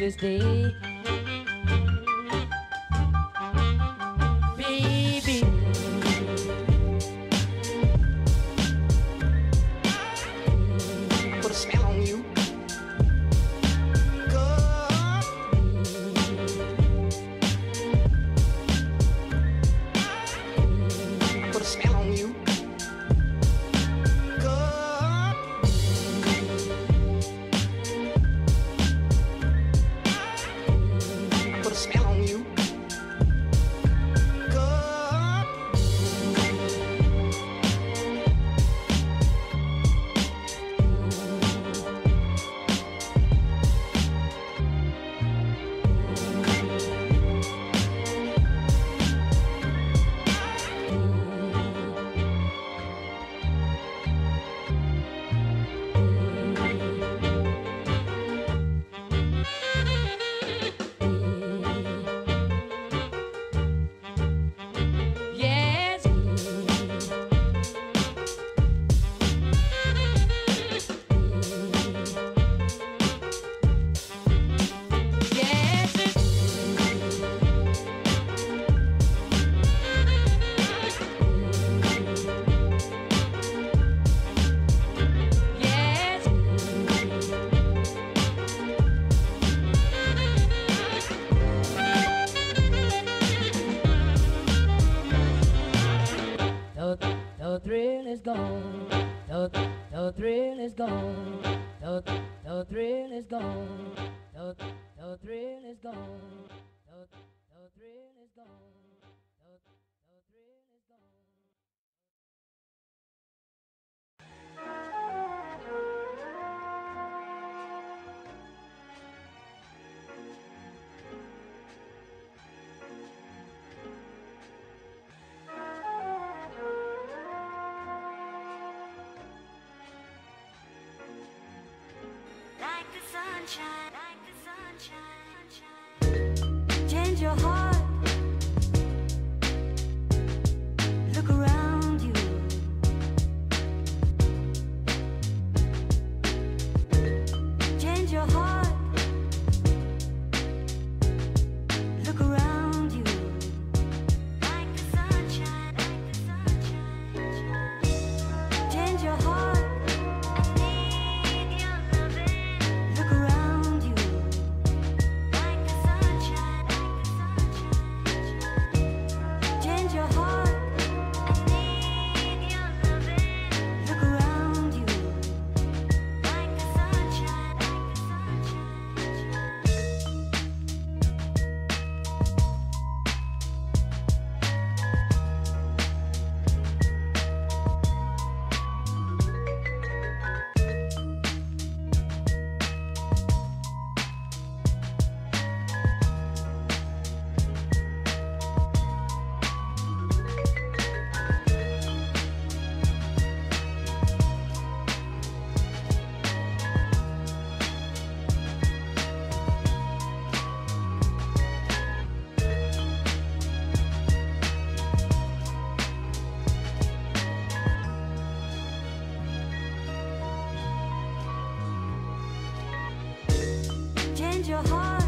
Mother's Day. Baby, put a smell on you. God, put a smell on you. The thrill is gone, the thrill is gone, the thrill is gone, the thrill is gone, the thrill is gone. Sunshine, like the sunshine. Change your heart. Look around you. Change your heart. Look around you. Like the sunshine, like the sunshine. Change your heart. Change your heart.